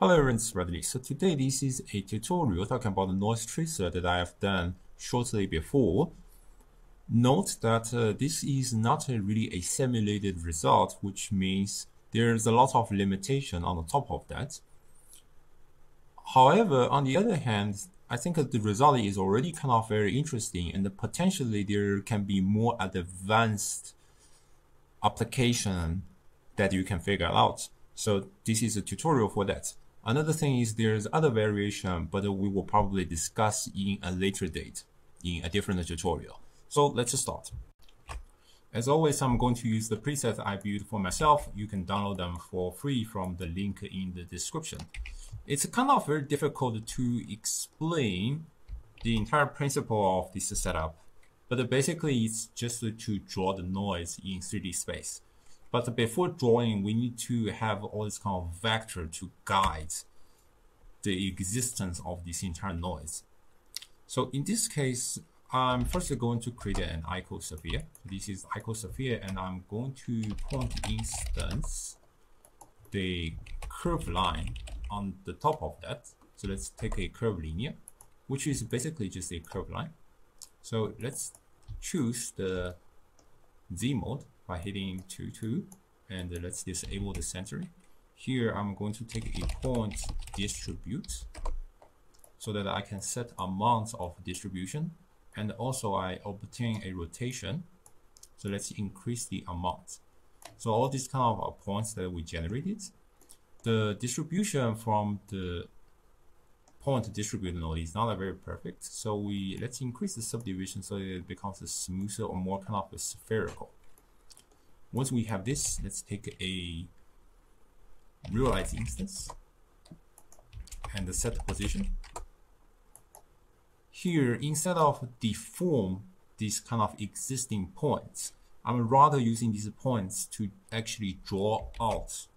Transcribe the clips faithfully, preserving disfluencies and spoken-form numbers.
Hello everyone, it's Bradley. So today this is a tutorial talking about the noise tracer that I have done shortly before. Note that uh, this is not a really a simulated result, which means there's a lot of limitation on the top of that. However, on the other hand, I think that the result is already kind of very interesting, and potentially there can be more advanced application that you can figure out. So this is a tutorial for that. Another thing is there's other variation, but we will probably discuss in a later date in a different tutorial. So let's start. As always, I'm going to use the presets I built for myself. You can download them for free from the link in the description. It's kind of very difficult to explain the entire principle of this setup, but basically it's just to draw the noise in three D space. But before drawing, we need to have all this kind of vector to guide the existence of this entire noise. So in this case, I'm first going to create an icosphere. This is icosphere, and I'm going to point instance the curve line on the top of that. So let's take a curve linear, which is basically just a curve line. So let's choose the Z mode by hitting two, two, and let's disable the centering. Here I'm going to take a point distribute so that I can set amounts of distribution, and also I obtain a rotation. So let's increase the amount. So all these kind of points that we generated, the distribution from the point distribute node is not very perfect. So we let's increase the subdivision so that it becomes a smoother or more kind of a spherical. Once we have this, let's take a realize instance and the set position. Here, instead of deform these kind of existing points, I'm rather using these points to actually draw out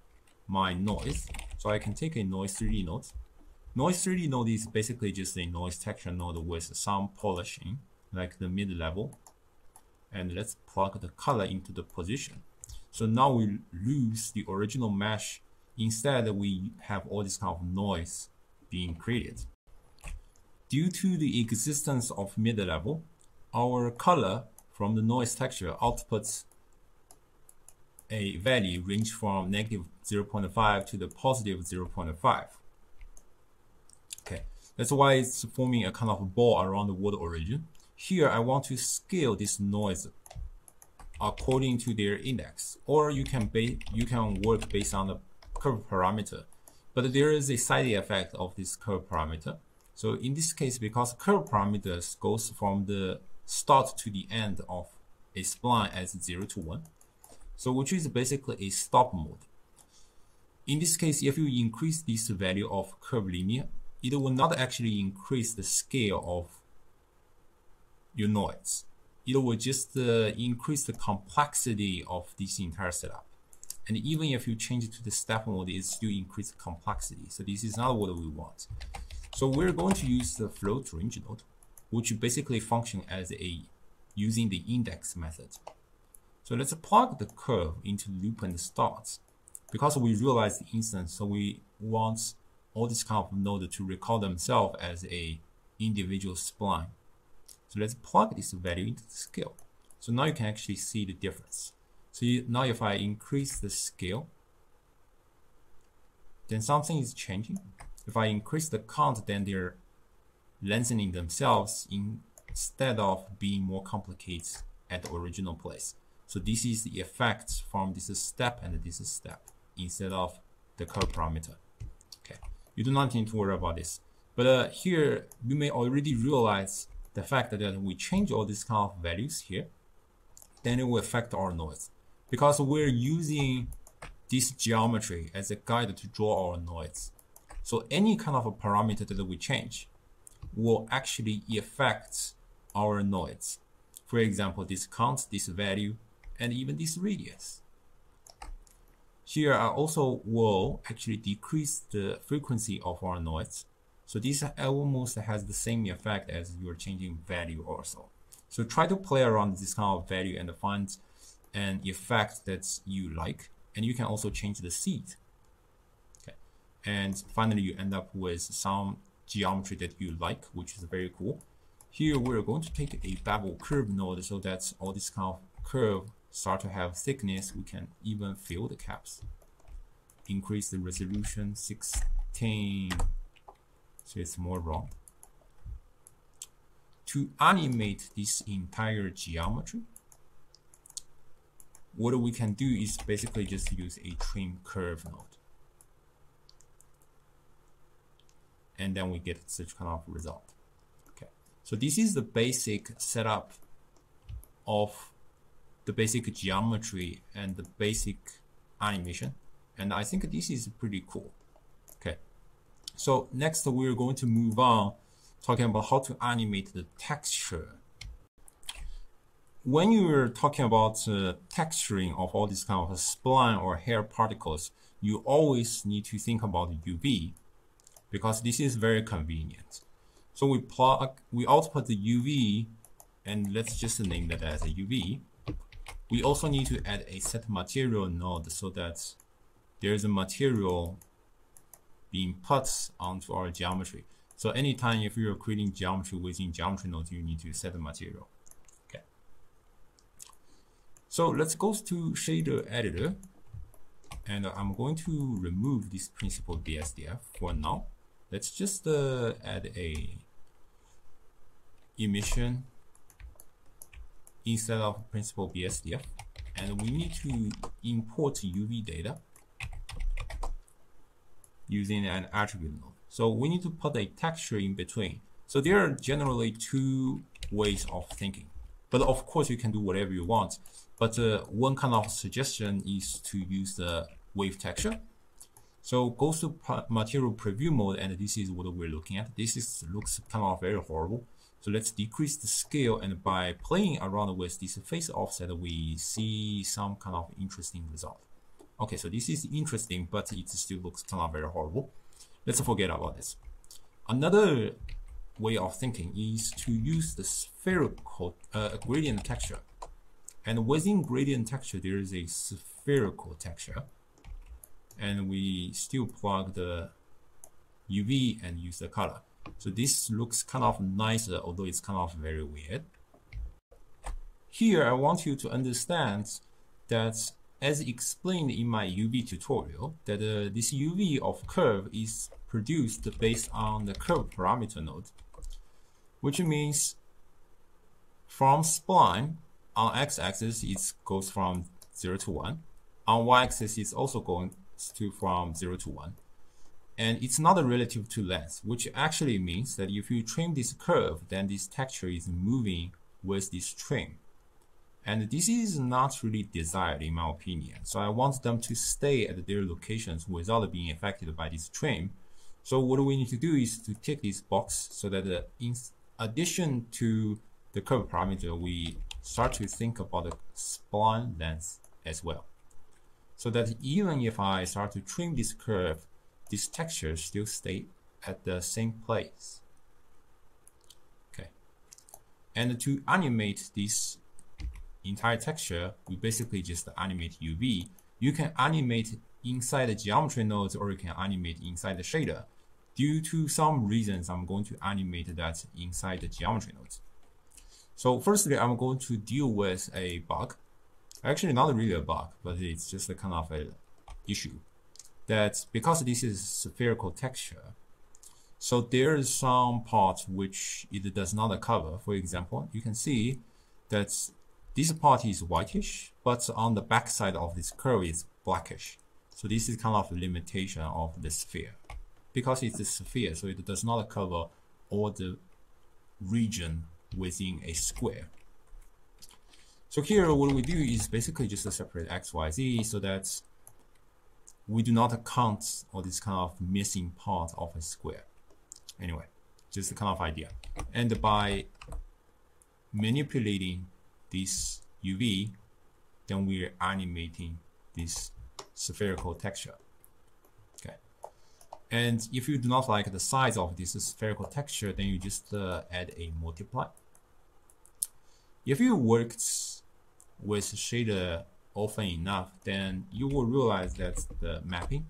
my noise. So I can take a noise three D node. Noise three D node is basically just a noise texture node with some polishing, like the mid level. And let's plug the color into the position. So now we lose the original mesh. Instead, we have all this kind of noise being created. Due to the existence of mid-level, our color from the noise texture outputs a value range from negative zero point five to the positive zero point five. Okay, that's why it's forming a kind of ball around the world origin. Here, I want to scale this noise according to their index, or you can you can work based on the curve parameter. But there is a side effect of this curve parameter. So in this case, because curve parameters goes from the start to the end of a spline as zero to one, so which is basically a stop mode. In this case, if you increase this value of curve linear, it will not actually increase the scale of your noise. It will just uh, increase the complexity of this entire setup. And even if you change it to the step mode, it still increases complexity. So this is not what we want. So we're going to use the float range node, which basically functions as a using the index method. So let's plug the curve into loop and start. Because we realize the instance, so we want all this kind of node to recall themselves as a individual spline. So let's plug this value into the scale. So now you can actually see the difference. So you, now if I increase the scale, then something is changing. If I increase the count, then they're lengthening themselves in, instead of being more complicated at the original place. So this is the effect from this step and this step instead of the curve parameter. Okay, you do not need to worry about this. But uh, here you may already realize the fact that we change all these kind of values here, then it will affect our noise. Because we're using this geometry as a guide to draw our noise. So any kind of a parameter that we change will actually affect our noise. For example, this count, this value, and even this radius. Here I also will actually decrease the frequency of our noise. So this almost has the same effect as you're changing value also. So try to play around with this kind of value and find an effect that you like. And you can also change the seed. Okay. And finally, you end up with some geometry that you like, which is very cool. Here, we're going to take a bevel curve node so that all these kind of curves start to have thickness. We can even fill the caps. Increase the resolution sixteen, so it's more round. To animate this entire geometry, what we can do is basically just use a trim curve node. And then we get such kind of result. Okay, so this is the basic setup of the basic geometry and the basic animation. And I think this is pretty cool. Okay, so next we're going to move on talking about how to animate the texture. When you're talking about uh, texturing of all these kind of spline or hair particles, you always need to think about U V, because this is very convenient. So we plug, we output the U V, and let's just name that as a U V. We also need to add a set material node so that there is a material being put onto our geometry. So anytime if you're creating geometry within geometry nodes, you need to set the material. Okay. So let's go to shader editor. And I'm going to remove this principal B S D F for now. Let's just uh, add a emission instead of principal B S D F. And we need to import U V data using an attribute node. So we need to put a texture in between. So there are generally two ways of thinking. But of course, you can do whatever you want. But uh, one kind of suggestion is to use the wave texture. So go to material preview mode, and this is what we're looking at. This is, looks kind of very horrible. So let's decrease the scale, and by playing around with this face offset, we see some kind of interesting result. Okay, so this is interesting, but it still looks kind of very horrible. Let's forget about this. Another way of thinking is to use the spherical uh, gradient texture. And within gradient texture, there is a spherical texture. And we still plug the U V and use the color. So this looks kind of nice, although it's kind of very weird. Here, I want you to understand that, as explained in my U V tutorial, that uh, this U V of curve is produced based on the curve parameter node, which means from spline on x-axis it goes from zero to one, on y-axis it's also going to from zero to one, and it's not relative to length, which actually means that if you trim this curve, then this texture is moving with this trim. And this is not really desired in my opinion. So I want them to stay at their locations without being affected by this trim. So what we need to do is to take this box so that uh, in addition to the curve parameter, we start to think about the spline length as well. So that even if I start to trim this curve, this texture still stays at the same place. Okay. And to animate this entire texture, we basically just animate U V. You can animate inside the geometry nodes, or you can animate inside the shader. Due to some reasons, I'm going to animate that inside the geometry nodes. So firstly, I'm going to deal with a bug. Actually, not really a bug, but it's just a kind of an issue. That because this is spherical texture, so there is some part which it does not cover. For example, you can see that this part is whitish, but on the back side of this curve is blackish. So this is kind of a limitation of the sphere. Because it's a sphere, so it does not cover all the region within a square. So here what we do is basically just separate X, Y, Z so that we do not count all this kind of missing part of a square. Anyway, just a kind of idea. And by manipulating this U V, then we're animating this spherical texture. Okay, and if you do not like the size of this spherical texture, then you just uh, add a multiply. If you worked with shader often enough, then you will realize that the mapping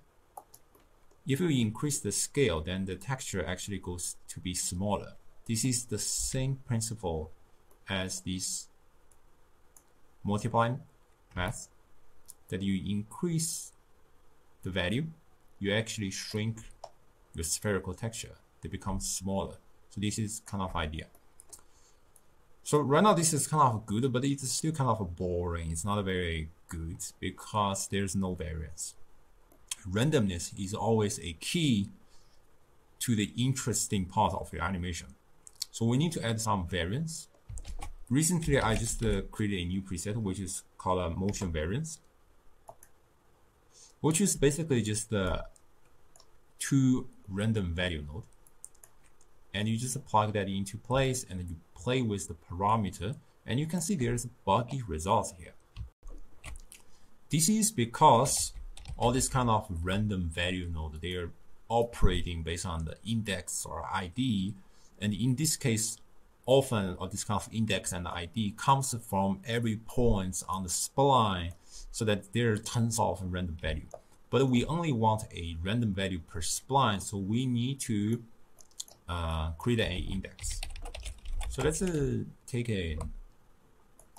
If you increase the scale, then the texture actually goes to be smaller. This is the same principle as this multiply math, that you increase the value, you actually shrink your spherical texture. They become smaller. So this is kind of idea. So right now this is kind of good, but it's still kind of boring. It's not very good because there's no variance. Randomness is always a key to the interesting part of your animation. So we need to add some variance. Recently, I just uh, created a new preset, which is called uh, Motion Variance, which is basically just uh, two random value nodes. And you just plug that into place and you play with the parameter. And you can see there's buggy results here. This is because all this kind of random value node, they are operating based on the index or I D. And in this case, often of this kind of index and I D comes from every point on the spline, so that there are tons of random value. But we only want a random value per spline, so we need to uh, create an index. So let's uh, take an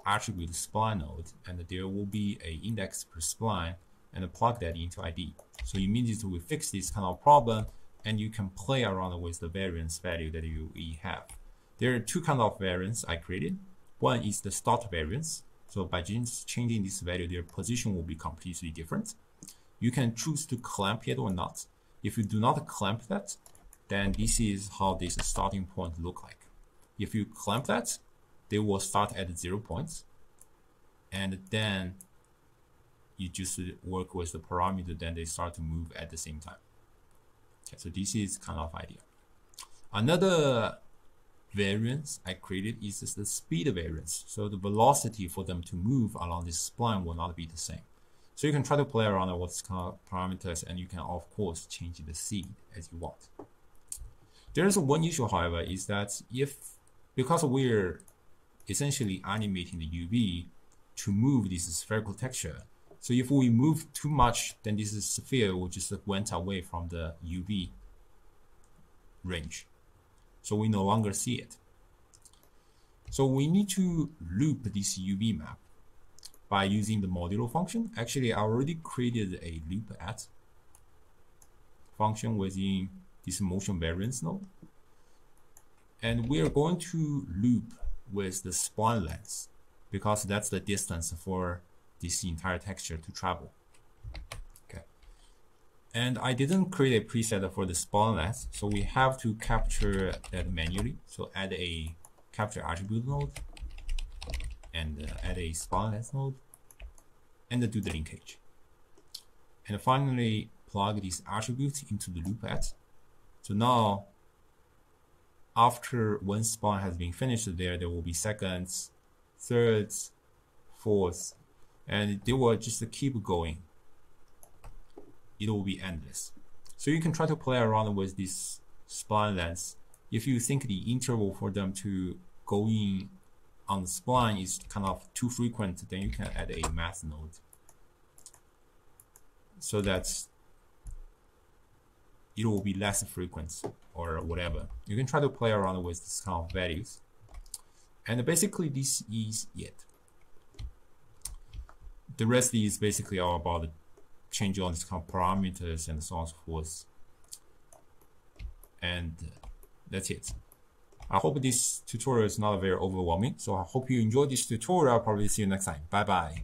attribute spline node, and there will be an index per spline, and plug that into I D. So immediately we fix this kind of problem, and you can play around with the variance value that you have. There are two kinds of variance I created. One is the start variance. So by just changing this value, their position will be completely different. You can choose to clamp it or not. If you do not clamp that, then this is how this starting point look like. If you clamp that, they will start at zero points. And then you just work with the parameter, then they start to move at the same time. Okay, so this is kind of idea. Another variance I created is just the speed variance. So the velocity for them to move along this spline will not be the same. So you can try to play around with what's called parameters, and you can of course change the seed as you want. There is one issue, however, is that if, because we're essentially animating the U V to move this spherical texture, so if we move too much, then this sphere will just went away from the U V range. So we no longer see it. So we need to loop this U V map by using the modulo function. Actually, I already created a loop at function within this motion variance node. And we are going to loop with the spline length because that's the distance for this entire texture to travel. Okay. And I didn't create a preset for the spawnlets, so we have to capture that manually. So add a capture attribute node and add a spawnlets node and do the linkage. And finally plug these attributes into the loop at. So now after one spawn has been finished there, there will be seconds, thirds, fourths, and they will just keep going. It will be endless. So you can try to play around with this spline length. If you think the interval for them to go in on the spline is kind of too frequent, then you can add a math node so that it will be less frequent or whatever. You can try to play around with this kind of values. And basically this is it. The rest is basically all about changing all these kind of parameters and so on and so forth. And that's it. I hope this tutorial is not very overwhelming. So I hope you enjoyed this tutorial. I'll probably see you next time. Bye bye.